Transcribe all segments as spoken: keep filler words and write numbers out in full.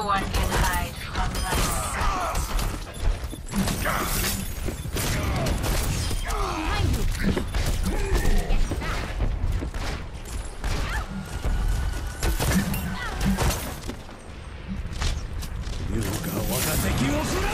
No one can hide from my sight. You got what I think you will do.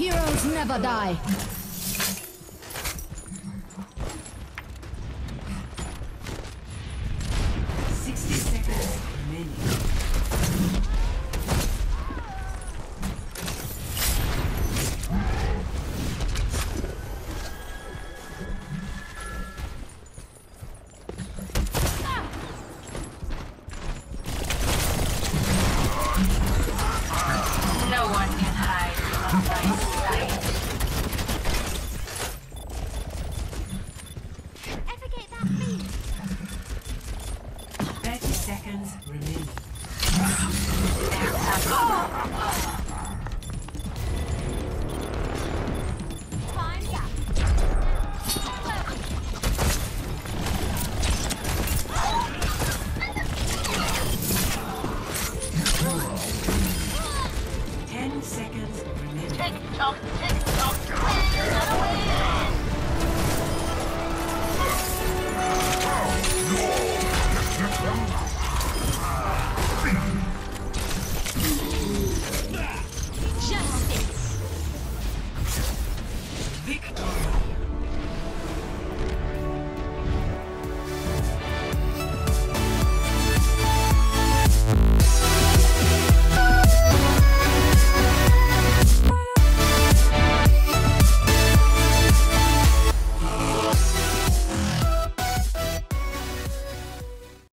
Heroes never die. Sixty seconds remaining. No one can hide from my sight. Seconds remaining. Ten seconds remaining. Take jump.